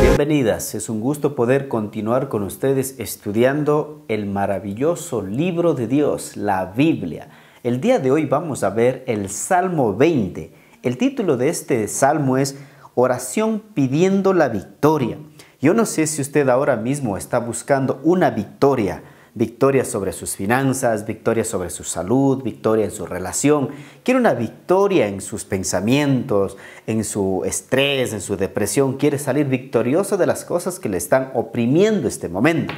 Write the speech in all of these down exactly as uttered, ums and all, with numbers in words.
bienvenidas. Es un gusto poder continuar con ustedes estudiando el maravilloso libro de Dios, la Biblia. El día de hoy vamos a ver el Salmo veinte. El título de este salmo es Oración pidiendo la victoria. Yo no sé si usted ahora mismo está buscando una victoria. Victoria sobre sus finanzas, victoria sobre su salud, victoria en su relación. Quiere una victoria en sus pensamientos, en su estrés, en su depresión. Quiere salir victorioso de las cosas que le están oprimiendo este momento,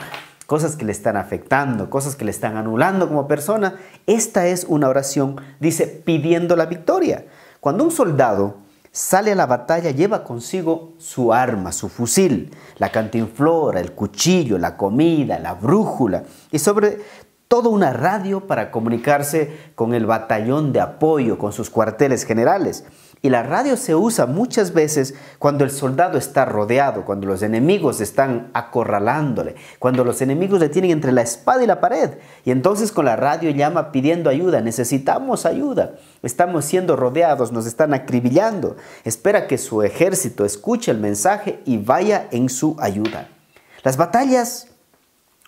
cosas que le están afectando, cosas que le están anulando como persona. Esta es una oración, dice, pidiendo la victoria. Cuando un soldado sale a la batalla, lleva consigo su arma, su fusil, la cantinflora, el cuchillo, la comida, la brújula y sobre todo una radio para comunicarse con el batallón de apoyo, con sus cuarteles generales. Y la radio se usa muchas veces cuando el soldado está rodeado, cuando los enemigos están acorralándole, cuando los enemigos le tienen entre la espada y la pared. Y entonces con la radio llama pidiendo ayuda, necesitamos ayuda, estamos siendo rodeados, nos están acribillando. Espera que su ejército escuche el mensaje y vaya en su ayuda. Las batallas,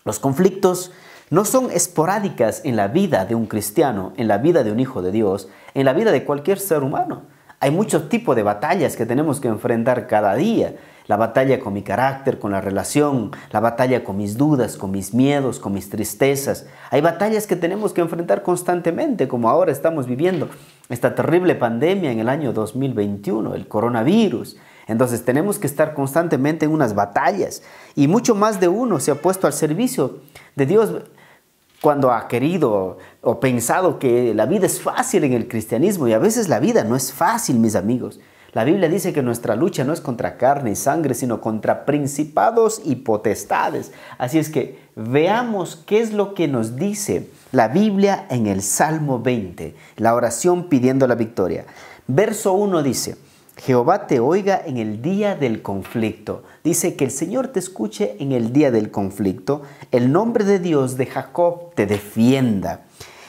los conflictos, no son esporádicas en la vida de un cristiano, en la vida de un hijo de Dios, en la vida de cualquier ser humano. Hay muchos tipos de batallas que tenemos que enfrentar cada día. La batalla con mi carácter, con la relación, la batalla con mis dudas, con mis miedos, con mis tristezas. Hay batallas que tenemos que enfrentar constantemente, como ahora estamos viviendo esta terrible pandemia en el año dos mil veintiuno, el coronavirus. Entonces tenemos que estar constantemente en unas batallas. Y mucho más de uno se ha puesto al servicio de Dios cuando ha querido o pensado que la vida es fácil en el cristianismo, y a veces la vida no es fácil, mis amigos. La Biblia dice que nuestra lucha no es contra carne y sangre, sino contra principados y potestades. Así es que veamos qué es lo que nos dice la Biblia en el Salmo veinte, la oración pidiendo la victoria. Verso uno dice, Jehová te oiga en el día del conflicto. Dice que el Señor te escuche en el día del conflicto. El nombre de Dios de Jacob te defienda.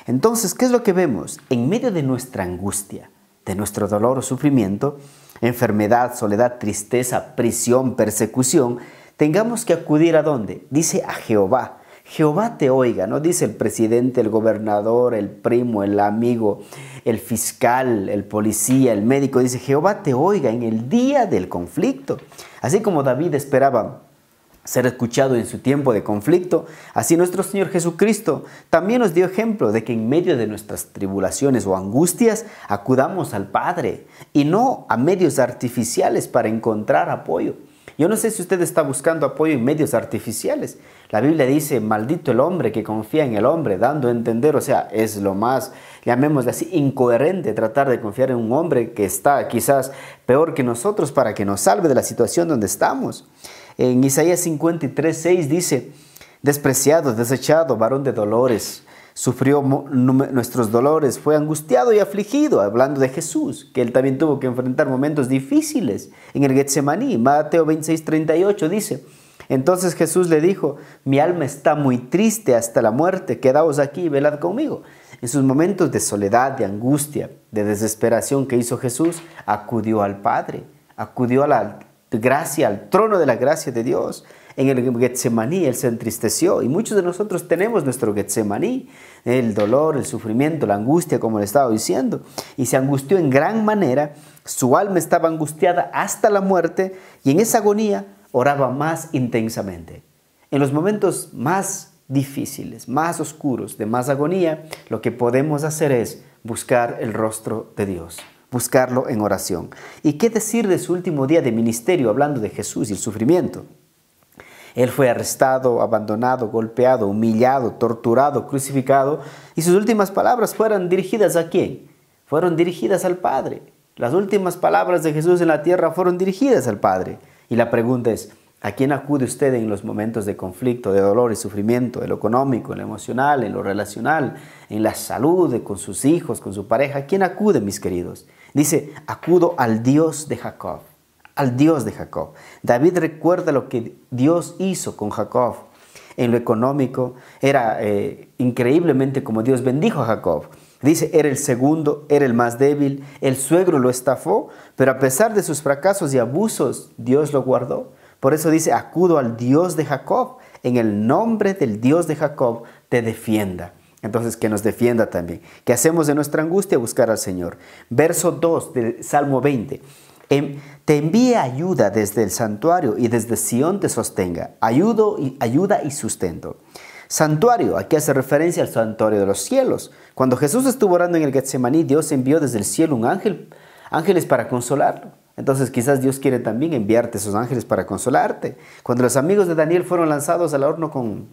Entonces, ¿qué es lo que vemos? En medio de nuestra angustia, de nuestro dolor o sufrimiento, enfermedad, soledad, tristeza, prisión, persecución, tengamos que acudir ¿a dónde? Dice a Jehová. Jehová te oiga, no dice el presidente, el gobernador, el primo, el amigo, el fiscal, el policía, el médico. Dice Jehová te oiga en el día del conflicto. Así como David esperaba ser escuchado en su tiempo de conflicto, así nuestro Señor Jesucristo también nos dio ejemplo de que en medio de nuestras tribulaciones o angustias acudamos al Padre y no a medios artificiales para encontrar apoyo. Yo no sé si usted está buscando apoyo en medios artificiales. La Biblia dice, maldito el hombre que confía en el hombre, dando a entender, o sea, es lo más, llamémosle así, incoherente tratar de confiar en un hombre que está quizás peor que nosotros para que nos salve de la situación donde estamos. En Isaías cincuenta y tres, seis dice, despreciado, desechado, varón de dolores, sufrió nuestros dolores, fue angustiado y afligido, hablando de Jesús, que él también tuvo que enfrentar momentos difíciles en el Getsemaní. Mateo veintiséis, treinta y ocho dice, entonces Jesús le dijo, mi alma está muy triste hasta la muerte, quedaos aquí y velad conmigo. En sus momentos de soledad, de angustia, de desesperación que hizo Jesús, acudió al Padre, acudió a la gracia, al trono de la gracia de Dios. En el Getsemaní él se entristeció, y muchos de nosotros tenemos nuestro Getsemaní, el dolor, el sufrimiento, la angustia, como le estaba diciendo, y se angustió en gran manera, su alma estaba angustiada hasta la muerte, y en esa agonía oraba más intensamente. En los momentos más difíciles, más oscuros, de más agonía, lo que podemos hacer es buscar el rostro de Dios, buscarlo en oración. ¿Y qué decir de su último día de ministerio, hablando de Jesús y el sufrimiento? Él fue arrestado, abandonado, golpeado, humillado, torturado, crucificado. Y sus últimas palabras fueron dirigidas ¿a quién? Fueron dirigidas al Padre. Las últimas palabras de Jesús en la tierra fueron dirigidas al Padre. Y la pregunta es, ¿a quién acude usted en los momentos de conflicto, de dolor y sufrimiento, en lo económico, en lo emocional, en lo relacional, en la salud, con sus hijos, con su pareja? ¿A quién acude, mis queridos? Dice, acudo al Dios de Jacob. Al Dios de Jacob. David recuerda lo que Dios hizo con Jacob en lo económico. Era eh, increíblemente como Dios bendijo a Jacob. Dice, era el segundo, era el más débil, el suegro lo estafó, pero a pesar de sus fracasos y abusos, Dios lo guardó. Por eso dice, acudo al Dios de Jacob, en el nombre del Dios de Jacob te defienda. Entonces, que nos defienda también. ¿Qué hacemos de nuestra angustia? Buscar al Señor. Verso dos del Salmo veinte. Te envíe ayuda desde el santuario y desde Sión te sostenga. Ayudo y, ayuda y sustento. Santuario, aquí hace referencia al santuario de los cielos. Cuando Jesús estuvo orando en el Getsemaní, Dios envió desde el cielo un ángel, ángeles para consolarlo. Entonces quizás Dios quiere también enviarte esos ángeles para consolarte. Cuando los amigos de Daniel fueron lanzados al horno, con,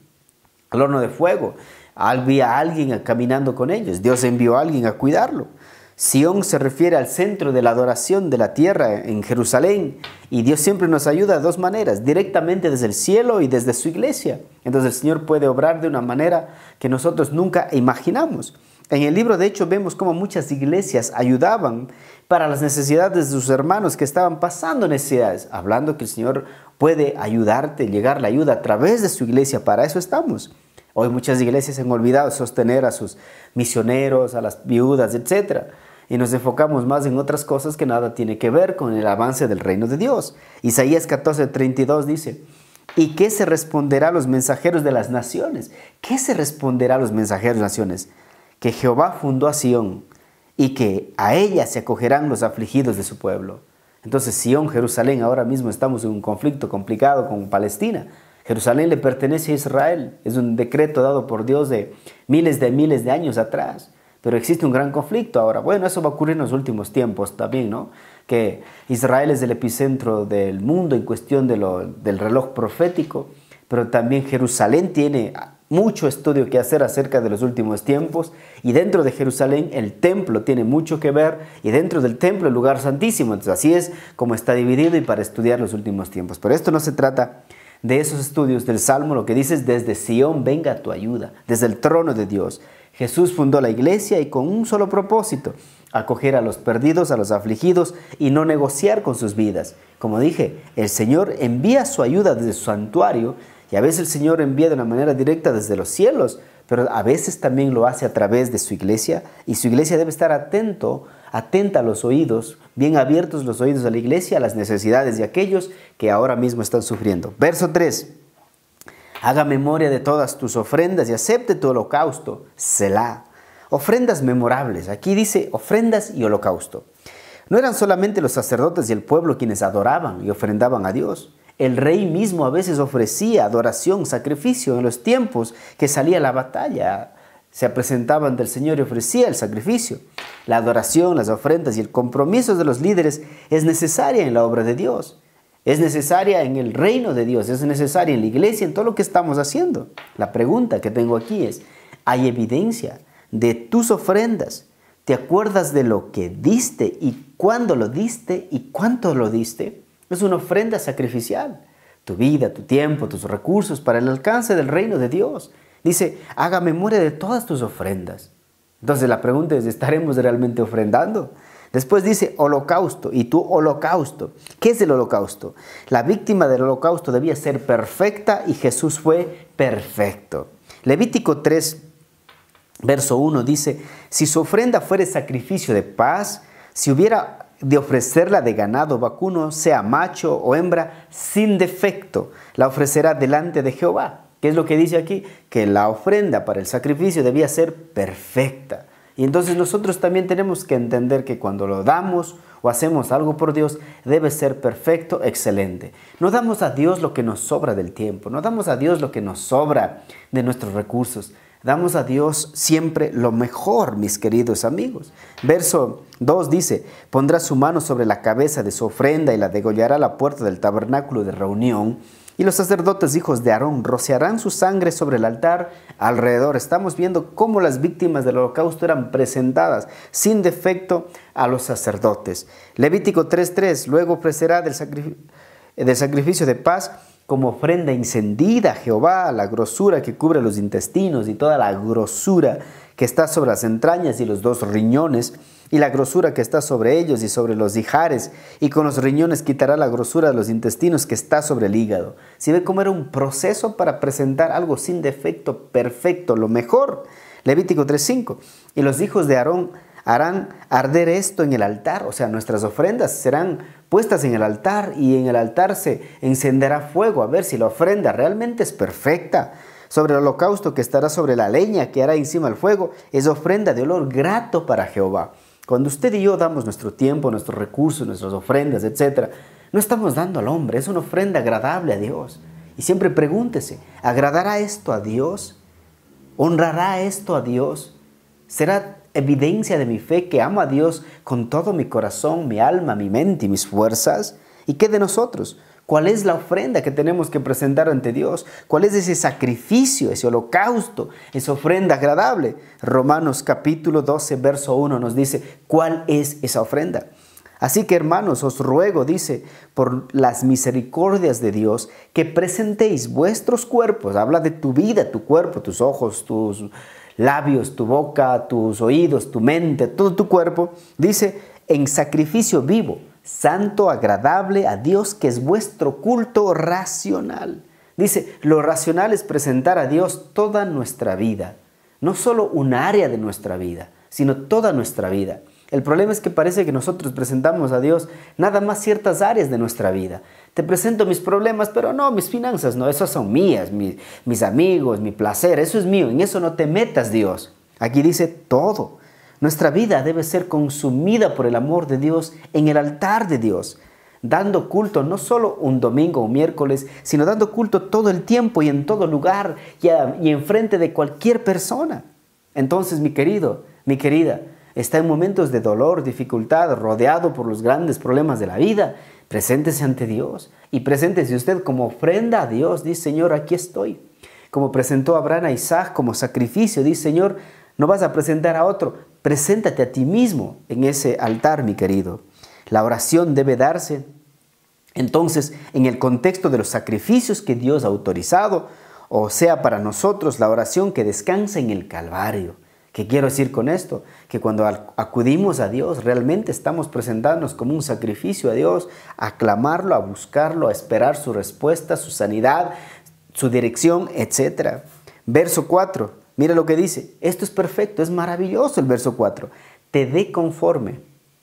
al horno de fuego, había alguien caminando con ellos. Dios envió a alguien a cuidarlo. Sión se refiere al centro de la adoración de la tierra en Jerusalén, y Dios siempre nos ayuda de dos maneras, directamente desde el cielo y desde su iglesia. Entonces el Señor puede obrar de una manera que nosotros nunca imaginamos. En el libro de Hechos vemos cómo muchas iglesias ayudaban para las necesidades de sus hermanos que estaban pasando necesidades, hablando que el Señor puede ayudarte, llegar la ayuda a través de su iglesia, para eso estamos. Hoy muchas iglesias han olvidado sostener a sus misioneros, a las viudas, etcétera, y nos enfocamos más en otras cosas que nada tiene que ver con el avance del reino de Dios. Isaías catorce, treinta y dos dice, ¿y qué se responderá a los mensajeros de las naciones? ¿Qué se responderá a los mensajeros de las naciones? Que Jehová fundó a Sión, y que a ella se acogerán los afligidos de su pueblo. Entonces Sión, Jerusalén, ahora mismo estamos en un conflicto complicado con Palestina. Jerusalén le pertenece a Israel, es un decreto dado por Dios de miles de miles de años atrás. Pero existe un gran conflicto ahora. Bueno, eso va a ocurrir en los últimos tiempos también, ¿no? Que Israel es el epicentro del mundo en cuestión de lo, del reloj profético, pero también Jerusalén tiene mucho estudio que hacer acerca de los últimos tiempos, y dentro de Jerusalén el templo tiene mucho que ver, y dentro del templo el lugar santísimo. Entonces, así es como está dividido y para estudiar los últimos tiempos. Pero esto no se trata de esos estudios del Salmo. Lo que dice es, desde Sión venga tu ayuda, desde el trono de Dios. Jesús fundó la iglesia y con un solo propósito, acoger a los perdidos, a los afligidos, y no negociar con sus vidas. Como dije, el Señor envía su ayuda desde su santuario, y a veces el Señor envía de una manera directa desde los cielos, pero a veces también lo hace a través de su iglesia, y su iglesia debe estar atento, atenta a los oídos, bien abiertos los oídos de la iglesia, a las necesidades de aquellos que ahora mismo están sufriendo. Verso tres. Haga memoria de todas tus ofrendas y acepte tu holocausto, Selah. Ofrendas memorables. Aquí dice ofrendas y holocausto. No eran solamente los sacerdotes y el pueblo quienes adoraban y ofrendaban a Dios. El rey mismo a veces ofrecía adoración, sacrificio. En los tiempos que salía la batalla, se presentaba ante el Señor y ofrecía el sacrificio. La adoración, las ofrendas y el compromiso de los líderes es necesaria en la obra de Dios. Es necesaria en el reino de Dios, es necesaria en la iglesia, en todo lo que estamos haciendo. La pregunta que tengo aquí es, ¿hay evidencia de tus ofrendas? ¿Te acuerdas de lo que diste y cuándo lo diste y cuánto lo diste? Es una ofrenda sacrificial. Tu vida, tu tiempo, tus recursos para el alcance del reino de Dios. Dice, haga memoria de todas tus ofrendas. Entonces la pregunta es, ¿estaremos realmente ofrendando? Después dice holocausto, y tu holocausto. ¿Qué es el holocausto? La víctima del holocausto debía ser perfecta, y Jesús fue perfecto. Levítico tres, verso uno dice, si su ofrenda fuere sacrificio de paz, si hubiera de ofrecerla de ganado vacuno, sea macho o hembra, sin defecto, la ofrecerá delante de Jehová. ¿Qué es lo que dice aquí? Que la ofrenda para el sacrificio debía ser perfecta. Y entonces nosotros también tenemos que entender que cuando lo damos o hacemos algo por Dios, debe ser perfecto, excelente. No damos a Dios lo que nos sobra del tiempo, no damos a Dios lo que nos sobra de nuestros recursos. Damos a Dios siempre lo mejor, mis queridos amigos. Verso dos dice, pondrá su mano sobre la cabeza de su ofrenda y la degollará a la puerta del tabernáculo de reunión. Y los sacerdotes hijos de Aarón rociarán su sangre sobre el altar alrededor. Estamos viendo cómo las víctimas del holocausto eran presentadas sin defecto a los sacerdotes. Levítico tres, tres, luego ofrecerá del, sacrific del sacrificio de paz como ofrenda encendida a Jehová, la grosura que cubre los intestinos y toda la grosura que está sobre las entrañas y los dos riñones, y la grosura que está sobre ellos y sobre los hijares, y con los riñones quitará la grosura de los intestinos que está sobre el hígado. ¿Se ve cómo era un proceso para presentar algo sin defecto, perfecto, lo mejor? Levítico tres, cinco, y los hijos de Aarón harán arder esto en el altar, o sea, nuestras ofrendas serán puestas en el altar y en el altar se encenderá fuego a ver si la ofrenda realmente es perfecta. Sobre el holocausto que estará sobre la leña que hará encima el fuego es ofrenda de olor grato para Jehová. Cuando usted y yo damos nuestro tiempo, nuestros recursos, nuestras ofrendas, etcétera, no estamos dando al hombre, es una ofrenda agradable a Dios. Y siempre pregúntese, ¿agradará esto a Dios? ¿Honrará esto a Dios? ¿Será evidencia de mi fe que amo a Dios con todo mi corazón, mi alma, mi mente y mis fuerzas? ¿Y qué de nosotros? ¿Cuál es la ofrenda que tenemos que presentar ante Dios? ¿Cuál es ese sacrificio, ese holocausto, esa ofrenda agradable? Romanos capítulo doce, verso uno nos dice, ¿cuál es esa ofrenda? Así que, hermanos, os ruego, dice, por las misericordias de Dios, que presentéis vuestros cuerpos. Habla de tu vida, tu cuerpo, tus ojos, tus labios, tu boca, tus oídos, tu mente, todo tu cuerpo. Dice, en sacrificio vivo, santo, agradable a Dios, que es vuestro culto racional. Dice, lo racional es presentar a Dios toda nuestra vida. No solo un área de nuestra vida, sino toda nuestra vida. El problema es que parece que nosotros presentamos a Dios nada más ciertas áreas de nuestra vida. Te presento mis problemas, pero no, mis finanzas, no, esas son mías, mis, mis amigos, mi placer, eso es mío, en eso no te metas, Dios. Aquí dice todo. Nuestra vida debe ser consumida por el amor de Dios en el altar de Dios, dando culto no solo un domingo o miércoles, sino dando culto todo el tiempo y en todo lugar y, a, y enfrente de cualquier persona. Entonces, mi querido, mi querida, está en momentos de dolor, dificultad, rodeado por los grandes problemas de la vida. Preséntese ante Dios y preséntese usted como ofrenda a Dios. Dice, Señor, aquí estoy. Como presentó Abraham a Isaac como sacrificio, dice, Señor, no vas a presentar a otro. Preséntate a ti mismo en ese altar, mi querido. La oración debe darse, entonces, en el contexto de los sacrificios que Dios ha autorizado, o sea, para nosotros, la oración que descansa en el Calvario. ¿Qué quiero decir con esto? Que cuando acudimos a Dios, realmente estamos presentándonos como un sacrificio a Dios, a aclamarlo, a buscarlo, a esperar su respuesta, su sanidad, su dirección, etcétera. Verso cuatro, mira lo que dice. Esto es perfecto, es maravilloso el verso cuatro. Te dé conforme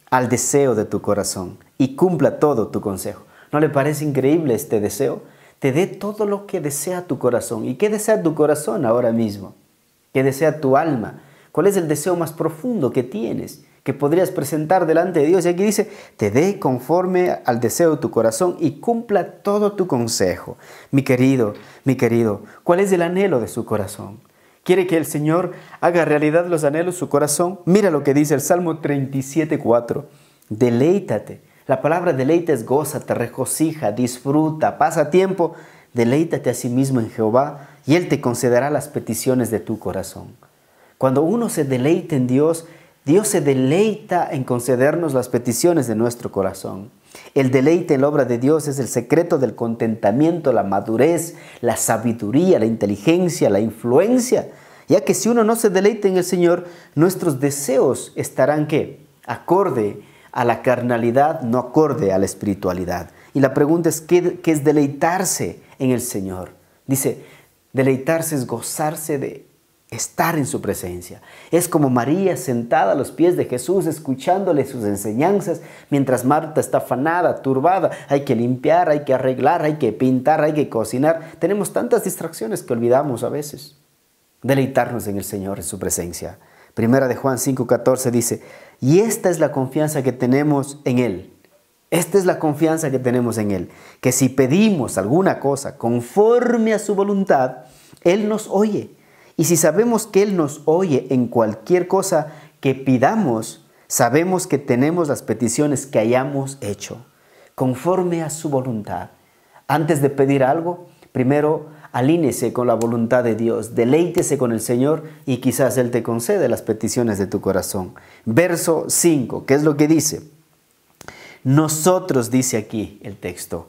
al deseo de tu corazón y cumpla todo tu consejo. ¿No le parece increíble este deseo? Te dé todo lo que desea tu corazón. ¿Y qué desea tu corazón ahora mismo? ¿Qué desea tu alma? ¿Cuál es el deseo más profundo que tienes, que podrías presentar delante de Dios? Y aquí dice, te dé conforme al deseo de tu corazón y cumpla todo tu consejo. Mi querido, mi querido, ¿cuál es el anhelo de su corazón? ¿Quiere que el Señor haga realidad los anhelos de su corazón? Mira lo que dice el Salmo treinta y siete, cuatro. Deleítate. La palabra deleita es gózate, regocija, disfruta, pasa tiempo. Deleítate a sí mismo en Jehová y Él te concederá las peticiones de tu corazón. Cuando uno se deleita en Dios, Dios se deleita en concedernos las peticiones de nuestro corazón. El deleite en la obra de Dios es el secreto del contentamiento, la madurez, la sabiduría, la inteligencia, la influencia. Ya que si uno no se deleita en el Señor, nuestros deseos estarán, ¿qué? Acorde a la carnalidad, no acorde a la espiritualidad. Y la pregunta es, ¿qué, qué es deleitarse en el Señor? Dice, deleitarse es gozarse de estar en su presencia. Es como María sentada a los pies de Jesús, escuchándole sus enseñanzas, mientras Marta está afanada, turbada. Hay que limpiar, hay que arreglar, hay que pintar, hay que cocinar. Tenemos tantas distracciones que olvidamos a veces. Deleitarnos en el Señor, en su presencia. Primera de Juan cinco, catorce dice, y esta es la confianza que tenemos en Él. Esta es la confianza que tenemos en Él. Que si pedimos alguna cosa conforme a su voluntad, Él nos oye. Y si sabemos que Él nos oye en cualquier cosa que pidamos, sabemos que tenemos las peticiones que hayamos hecho, conforme a su voluntad. Antes de pedir algo, primero alíñese con la voluntad de Dios, deleítese con el Señor y quizás Él te concede las peticiones de tu corazón. Verso cinco, ¿qué es lo que dice? Nosotros, dice aquí el texto,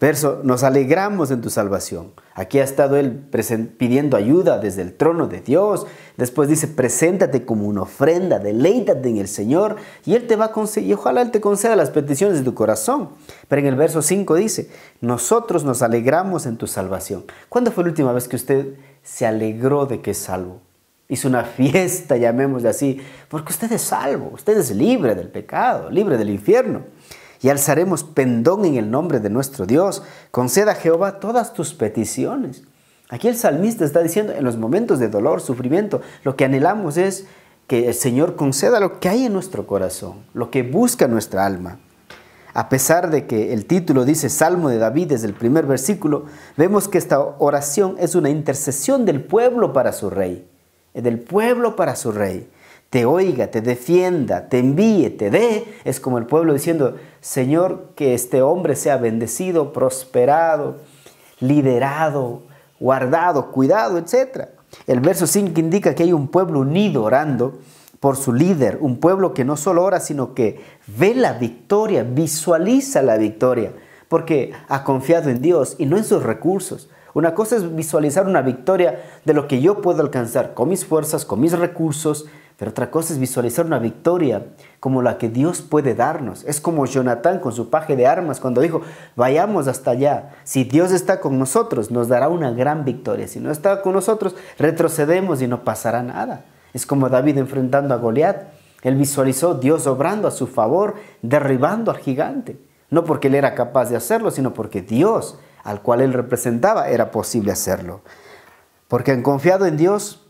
verso, nos alegramos en tu salvación. Aquí ha estado Él pidiendo ayuda desde el trono de Dios. Después dice, preséntate como una ofrenda, deleítate en el Señor. Y Él te va a conseguir, ojalá Él te conceda las peticiones de tu corazón. Pero en el verso cinco dice, nosotros nos alegramos en tu salvación. ¿Cuándo fue la última vez que usted se alegró de que es salvo? hizo una fiesta, llamémosle así, porque usted es salvo, usted es libre del pecado, libre del infierno. Y alzaremos pendón en el nombre de nuestro Dios. Conceda a Jehová todas tus peticiones. Aquí el salmista está diciendo, en los momentos de dolor, sufrimiento, lo que anhelamos es que el Señor conceda lo que hay en nuestro corazón, lo que busca nuestra alma. A pesar de que el título dice Salmo de David desde el primer versículo, vemos que esta oración es una intercesión del pueblo para su rey. Del pueblo para su rey. Te oiga, te defienda, te envíe, te dé. Es como el pueblo diciendo, Señor, que este hombre sea bendecido, prosperado, liderado, guardado, cuidado, etcétera. El verso cinco indica que hay un pueblo unido orando por su líder, un pueblo que no solo ora, sino que ve la victoria, visualiza la victoria, porque ha confiado en Dios y no en sus recursos. Una cosa es visualizar una victoria de lo que yo puedo alcanzar con mis fuerzas, con mis recursos, pero otra cosa es visualizar una victoria como la que Dios puede darnos. Es como Jonatán con su paje de armas cuando dijo, vayamos hasta allá. Si Dios está con nosotros, nos dará una gran victoria. Si no está con nosotros, retrocedemos y no pasará nada. Es como David enfrentando a Goliat. Él visualizó a Dios obrando a su favor, derribando al gigante. No porque él era capaz de hacerlo, sino porque Dios, al cual él representaba, era posible hacerlo. Porque han confiado en Dios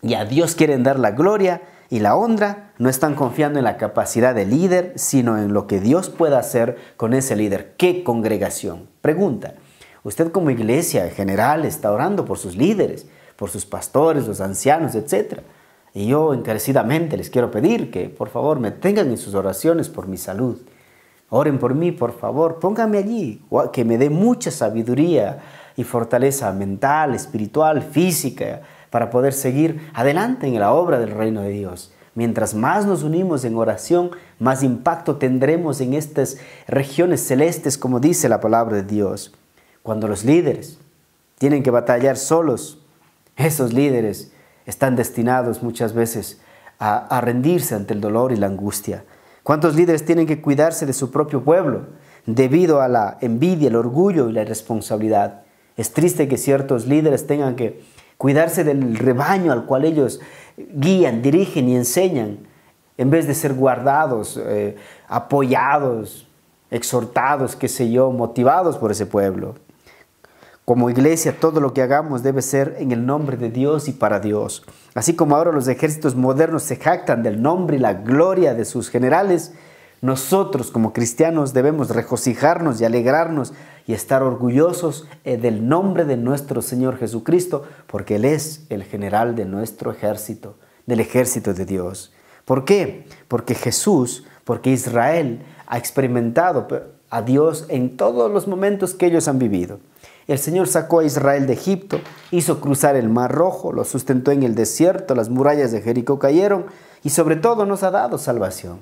y a Dios quieren dar la gloria y la honra. No están confiando en la capacidad del líder, sino en lo que Dios pueda hacer con ese líder. ¡Qué congregación! Pregunta, ¿usted como iglesia en general está orando por sus líderes, por sus pastores, los ancianos, etcétera? Y yo encarecidamente les quiero pedir que por favor me tengan en sus oraciones por mi salud. Oren por mí, por favor, pónganme allí, que me dé mucha sabiduría y fortaleza mental, espiritual, física, para poder seguir adelante en la obra del reino de Dios. Mientras más nos unimos en oración, más impacto tendremos en estas regiones celestes, como dice la palabra de Dios. Cuando los líderes tienen que batallar solos, esos líderes están destinados muchas veces a, a rendirse ante el dolor y la angustia. ¿Cuántos líderes tienen que cuidarse de su propio pueblo debido a la envidia, el orgullo y la irresponsabilidad? Es triste que ciertos líderes tengan que cuidarse del rebaño al cual ellos guían, dirigen y enseñan, en vez de ser guardados, eh, apoyados, exhortados, qué sé yo, motivados por ese pueblo. Como iglesia, todo lo que hagamos debe ser en el nombre de Dios y para Dios. Así como ahora los ejércitos modernos se jactan del nombre y la gloria de sus generales, nosotros como cristianos debemos regocijarnos y alegrarnos y estar orgullosos del nombre de nuestro Señor Jesucristo, porque Él es el general de nuestro ejército, del ejército de Dios. ¿Por qué? Porque Jesús, porque Israel ha experimentado a Dios en todos los momentos que ellos han vivido. El Señor sacó a Israel de Egipto, hizo cruzar el Mar Rojo, lo sustentó en el desierto, las murallas de Jericó cayeron y sobre todo nos ha dado salvación.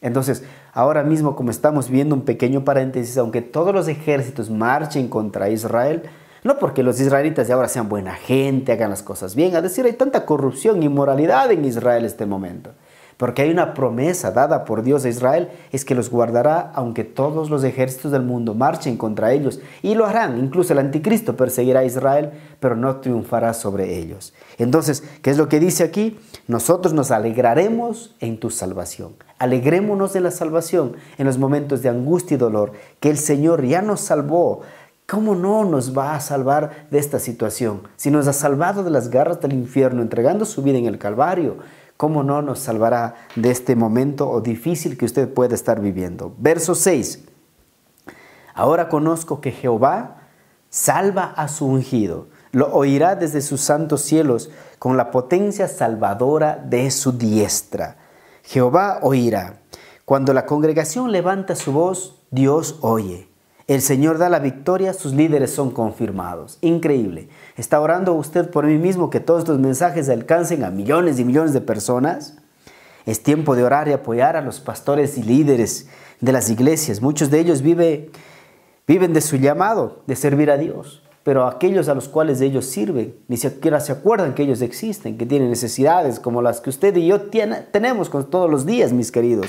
Entonces, ahora mismo como estamos viendo un pequeño paréntesis, aunque todos los ejércitos marchen contra Israel, no porque los israelitas de ahora sean buena gente, hagan las cosas bien, a decir, hay tanta corrupción y inmoralidad en Israel en este momento. Porque hay una promesa dada por Dios a Israel, es que los guardará aunque todos los ejércitos del mundo marchen contra ellos. Y lo harán, incluso el anticristo perseguirá a Israel, pero no triunfará sobre ellos. Entonces, ¿qué es lo que dice aquí? Nosotros nos alegraremos en tu salvación. Alegrémonos de la salvación en los momentos de angustia y dolor, que el Señor ya nos salvó. ¿Cómo no nos va a salvar de esta situación? Si nos ha salvado de las garras del infierno, entregando su vida en el Calvario, ¿cómo no nos salvará de este momento o difícil que usted pueda estar viviendo? Verso seis. Ahora conozco que Jehová salva a su ungido. Lo oirá desde sus santos cielos con la potencia salvadora de su diestra. Jehová oirá. Cuando la congregación levanta su voz, Dios oye. El Señor da la victoria, sus líderes son confirmados. Increíble. ¿Está orando usted por mí mismo que todos estos mensajes alcancen a millones y millones de personas? Es tiempo de orar y apoyar a los pastores y líderes de las iglesias. Muchos de ellos vive, viven de su llamado, de servir a Dios. Pero aquellos a los cuales ellos sirven, ni siquiera se acuerdan que ellos existen, que tienen necesidades como las que usted y yo tiene, tenemos con todos los días, mis queridos.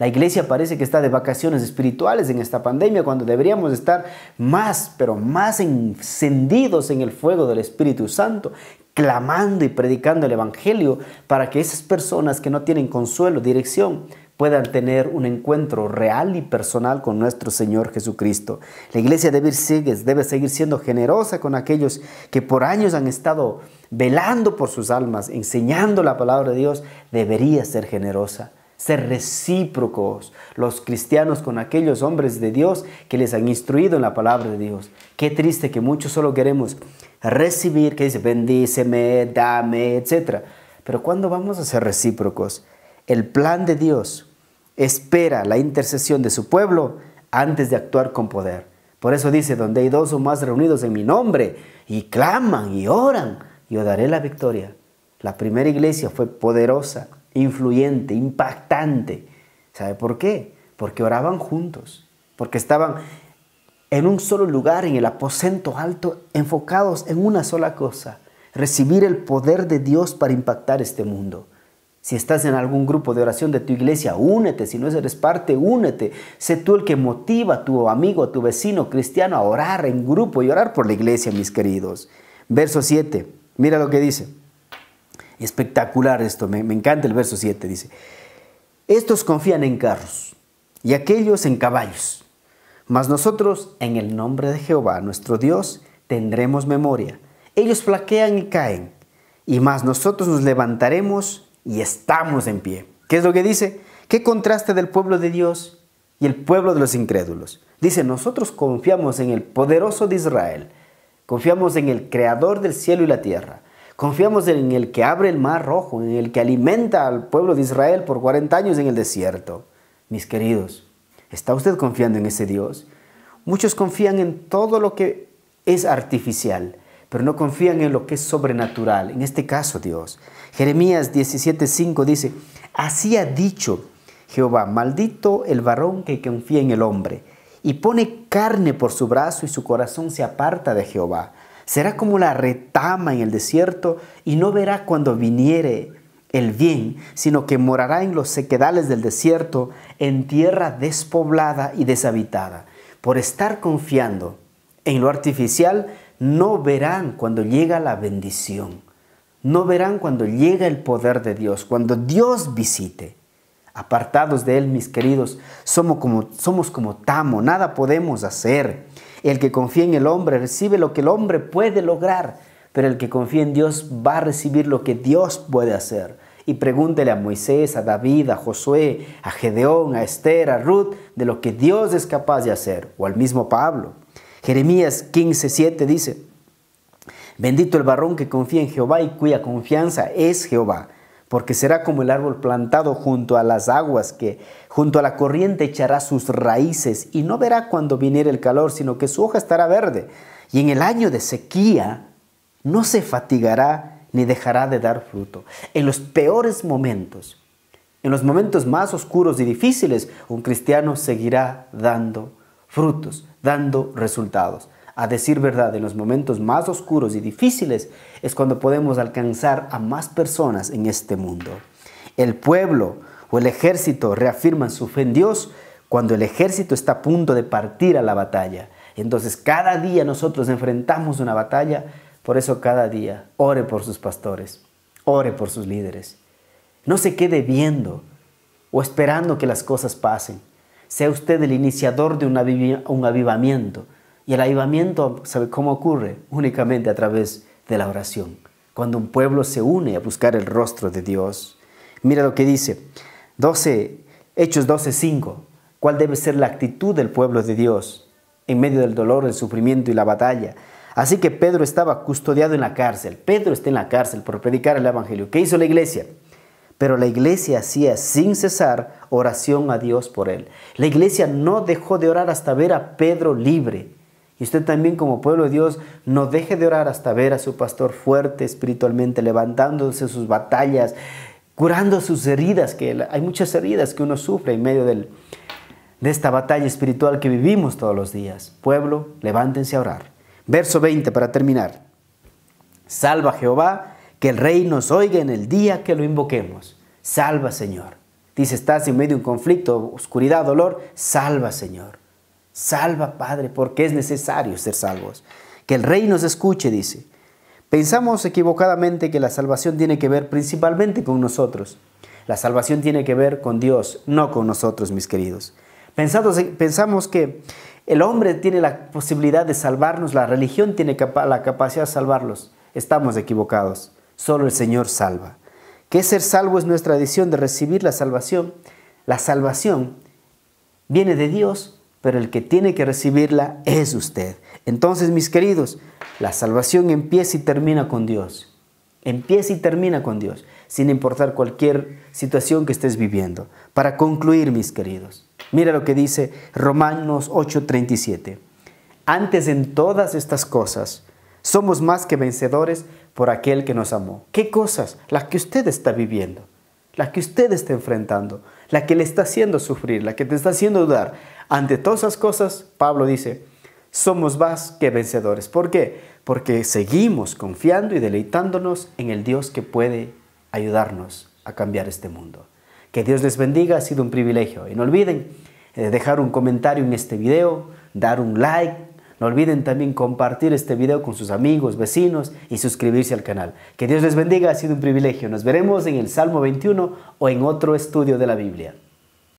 La iglesia parece que está de vacaciones espirituales en esta pandemia, cuando deberíamos estar más, pero más encendidos en el fuego del Espíritu Santo. clamando y predicando el Evangelio para que esas personas que no tienen consuelo, dirección, puedan tener un encuentro real y personal con nuestro Señor Jesucristo. La iglesia debe seguir, debe seguir siendo generosa con aquellos que por años han estado velando por sus almas, enseñando la palabra de Dios. Debería ser generosa, ser recíprocos los cristianos con aquellos hombres de Dios que les han instruido en la palabra de Dios. Qué triste que muchos solo queremos recibir, que dice bendíceme, dame, etcétera. Pero ¿cuándo vamos a ser recíprocos? El plan de Dios espera la intercesión de su pueblo antes de actuar con poder. Por eso dice, donde hay dos o más reunidos en mi nombre y claman y oran, yo daré la victoria. La primera iglesia fue poderosa, influyente, impactante. ¿Sabe por qué? Porque oraban juntos, porque estaban en un solo lugar, en el aposento alto, enfocados en una sola cosa, recibir el poder de Dios para impactar este mundo. Si estás en algún grupo de oración de tu iglesia, únete. Si no eres parte, únete. Sé tú el que motiva a tu amigo, a tu vecino cristiano a orar en grupo y orar por la iglesia, mis queridos. Verso siete. Mira lo que dice. Espectacular esto. Me, me encanta el verso siete. Dice, estos confían en carros y aquellos en caballos. Mas nosotros, en el nombre de Jehová, nuestro Dios, tendremos memoria. Ellos flaquean y caen. Y más nosotros nos levantaremos y estamos en pie. ¿Qué es lo que dice? ¿Qué contraste del pueblo de Dios y el pueblo de los incrédulos? Dice, nosotros confiamos en el poderoso de Israel. Confiamos en el creador del cielo y la tierra. Confiamos en el que abre el mar rojo, en el que alimenta al pueblo de Israel por cuarenta años en el desierto. Mis queridos, ¿está usted confiando en ese Dios? Muchos confían en todo lo que es artificial, pero no confían en lo que es sobrenatural, en este caso Dios. Jeremías diecisiete cinco dice, así ha dicho Jehová, maldito el varón que confía en el hombre, y pone carne por su brazo y su corazón se aparta de Jehová. Será como la retama en el desierto y no verá cuando viniere el bien, sino que morará en los sequedales del desierto, en tierra despoblada y deshabitada. Por estar confiando en lo artificial, no verán cuando llega la bendición, no verán cuando llega el poder de Dios, cuando Dios visite. Apartados de Él, mis queridos, somos como, somos como tamo, nada podemos hacer. El que confía en el hombre recibe lo que el hombre puede lograr, pero el que confía en Dios va a recibir lo que Dios puede hacer. Y pregúntele a Moisés, a David, a Josué, a Gedeón, a Esther, a Ruth, de lo que Dios es capaz de hacer, o al mismo Pablo. Jeremías quince siete dice, bendito el varón que confía en Jehová y cuya confianza es Jehová, porque será como el árbol plantado junto a las aguas que junto a la corriente echará sus raíces y no verá cuando viniera el calor, sino que su hoja estará verde. Y en el año de sequía no se fatigará ni dejará de dar fruto. En los peores momentos, en los momentos más oscuros y difíciles, un cristiano seguirá dando frutos, dando resultados. A decir verdad, en los momentos más oscuros y difíciles es cuando podemos alcanzar a más personas en este mundo. El pueblo o el ejército reafirman su fe en Dios cuando el ejército está a punto de partir a la batalla. Entonces cada día nosotros enfrentamos una batalla, por eso cada día ore por sus pastores, ore por sus líderes. No se quede viendo o esperando que las cosas pasen. Sea usted el iniciador de un, aviv- un avivamiento. Y el avivamiento, ¿sabe cómo ocurre? Únicamente a través de la oración, cuando un pueblo se une a buscar el rostro de Dios. Mira lo que dice Hechos doce cinco. ¿Cuál debe ser la actitud del pueblo de Dios en medio del dolor, el sufrimiento y la batalla? Así que Pedro estaba custodiado en la cárcel. Pedro está en la cárcel por predicar el evangelio. ¿Qué hizo la iglesia? Pero la iglesia hacía sin cesar oración a Dios por él. La iglesia no dejó de orar hasta ver a Pedro libre. Y usted también, como pueblo de Dios, no deje de orar hasta ver a su pastor fuerte espiritualmente, levantándose sus batallas, curando sus heridas. Que hay muchas heridas que uno sufre en medio del, de esta batalla espiritual que vivimos todos los días. Pueblo, levántense a orar. Verso veinte para terminar. Salva Jehová, que el Rey nos oiga en el día que lo invoquemos. Salva, Señor. Dice, estás en medio de un conflicto, oscuridad, dolor. Salva, Señor. Salva, Padre, porque es necesario ser salvos. Que el Rey nos escuche, dice. Pensamos equivocadamente que la salvación tiene que ver principalmente con nosotros. La salvación tiene que ver con Dios, no con nosotros, mis queridos. Pensamos, pensamos que el hombre tiene la posibilidad de salvarnos, la religión tiene capa- la capacidad de salvarlos. Estamos equivocados. Solo el Señor salva. Que ser salvo es nuestra decisión de recibir la salvación. La salvación viene de Dios, pero el que tiene que recibirla es usted. Entonces, mis queridos, la salvación empieza y termina con Dios. Empieza y termina con Dios, sin importar cualquier situación que estés viviendo. Para concluir, mis queridos, mira lo que dice Romanos ocho, treinta y siete. Antes en todas estas cosas, somos más que vencedores por aquel que nos amó. ¿Qué cosas? Las que usted está viviendo, las que usted está enfrentando, la que le está haciendo sufrir, la que te está haciendo dudar. Ante todas esas cosas, Pablo dice, somos más que vencedores. ¿Por qué? Porque seguimos confiando y deleitándonos en el Dios que puede ayudarnos a cambiar este mundo. Que Dios les bendiga, ha sido un privilegio. Y no olviden dejar un comentario en este video, dar un like. No olviden también compartir este video con sus amigos, vecinos y suscribirse al canal. Que Dios les bendiga, ha sido un privilegio. Nos veremos en el Salmo veintiuno o en otro estudio de la Biblia.